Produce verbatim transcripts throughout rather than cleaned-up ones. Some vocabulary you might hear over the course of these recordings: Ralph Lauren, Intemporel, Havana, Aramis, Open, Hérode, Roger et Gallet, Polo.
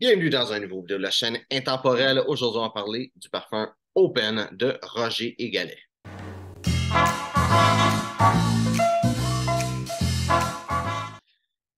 Bienvenue dans un nouveau vidéo de la chaîne Intemporelle. Aujourd'hui, on va parler du parfum Open de Roger et Gallet.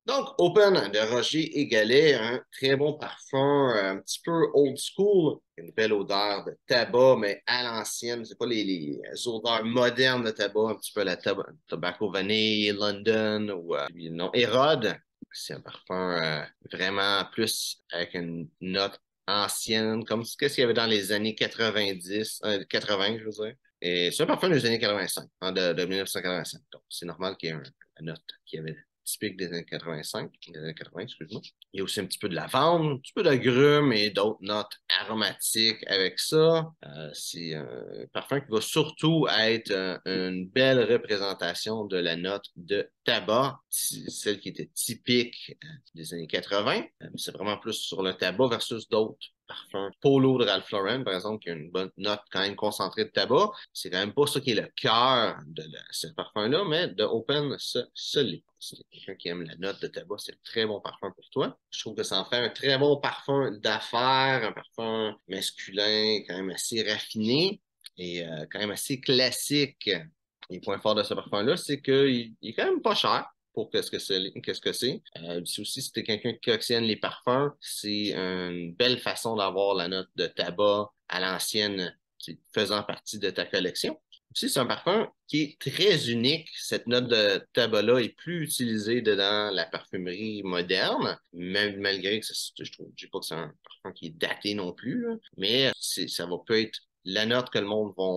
Donc, Open de Roger et Gallet, un très bon parfum, un petit peu old school. Une belle odeur de tabac, mais à l'ancienne. C'est pas les, les odeurs modernes de tabac, un petit peu la tab tobacco vanille, London ou euh, non, Hérode. C'est un parfum euh, vraiment plus avec une note ancienne, comme ce qu'il y avait dans les années quatre-vingt-dix, euh, quatre-vingts, je veux dire. Et c'est un parfum des années quatre-vingt-cinq, hein, de, de mille neuf cent quatre-vingt-cinq. Donc, c'est normal qu'il y ait un, une note qui avait typique des années quatre-vingt-cinq, des années quatre-vingts, excuse-moi. Il y a aussi un petit peu de lavande, un petit peu d'agrumes et d'autres notes aromatiques avec ça. Euh, c'est un parfum qui va surtout être euh, une belle représentation de la note de tabac, celle qui était typique des années quatre-vingts. Euh, c'est vraiment plus sur le tabac versus d'autres parfums. Polo de Ralph Lauren, par exemple, qui a une bonne note quand même concentrée de tabac. C'est quand même pas ça qui est le cœur de la, ce parfum-là, mais de Open, ce, ce l'est. Si tu es quelqu'un qui aime la note de tabac, c'est un très bon parfum pour toi. Je trouve que ça en fait un très bon parfum d'affaires, un parfum masculin, quand même assez raffiné et euh, quand même assez classique. Les points forts de ce parfum-là, c'est qu'il est quand même pas cher pour qu'est-ce que c'est. Qu'est-ce que c'est. Euh, aussi, si tu es quelqu'un qui collectionne les parfums, c'est une belle façon d'avoir la note de tabac à l'ancienne faisant partie de ta collection. Aussi, c'est un parfum qui est très unique. Cette note de tabac-là est plus utilisée dans la parfumerie moderne, même malgré que ça, je trouve, je dis pas que c'est un parfum qui est daté non plus, là, mais ça va peut être la note que le monde va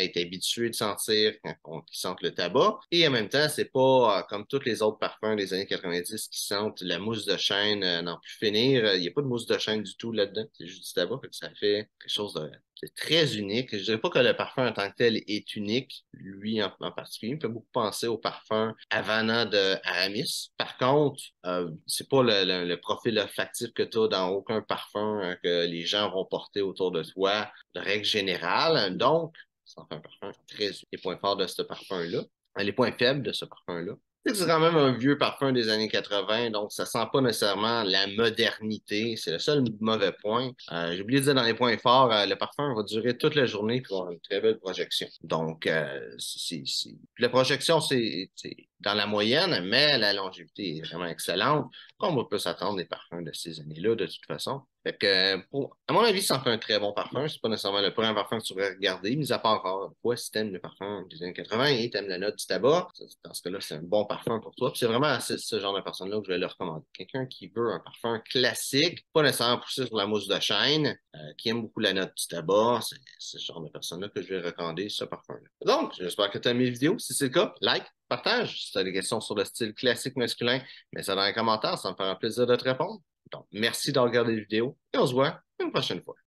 être habitué de sentir quand ils sentent le tabac. Et en même temps, c'est pas comme tous les autres parfums des années quatre-vingt-dix qui sentent la mousse de chêne euh, n'en plus finir. Il n'y a pas de mousse de chêne du tout là-dedans. C'est juste du tabac. Ça fait quelque chose de, de très unique. Je dirais pas que le parfum en tant que tel est unique. Lui, en, en particulier, il me fait beaucoup penser au parfum Havana de Aramis. Par contre, euh, c'est pas le, le, le profil olfactif que tu as dans aucun parfum hein, que les gens vont porter autour de toi. De règle générale, Général, donc, ça en fait un parfum très unique. Les points forts de ce parfum-là, les points faibles de ce parfum-là, c'est quand même un vieux parfum des années quatre-vingts, donc ça sent pas nécessairement la modernité. C'est le seul mauvais point. Euh, j'ai oublié de dire dans les points forts, euh, le parfum va durer toute la journée et avoir une très belle projection. Donc, euh, c'est, c'est... la projection, c'est dans la moyenne, mais la longévité est vraiment excellente. Comme on peut s'attendre des parfums de ces années-là, de toute façon. Fait que, pour, à mon avis, ça en fait un très bon parfum. C'est pas nécessairement le premier parfum que tu devrais regarder, mis à part encore une fois, si t'aimes le parfum des années quatre-vingts et t'aimes la note du tabac, dans ce cas-là, c'est un bon parfum pour toi. C'est vraiment ce genre de personne-là que je vais le recommander. Quelqu'un qui veut un parfum classique, pas nécessairement poussé sur la mousse de chêne, euh, qui aime beaucoup la note du tabac, c'est ce genre de personne-là que je vais recommander ce parfum-là. Donc, j'espère que tu as aimé mes vidéos. Si c'est le cas, like, partage. Si tu as des questions sur le style classique masculin, mets ça dans les commentaires, ça me fera plaisir de te répondre. Donc, merci d'avoir regardé la vidéo et on se voit une prochaine fois.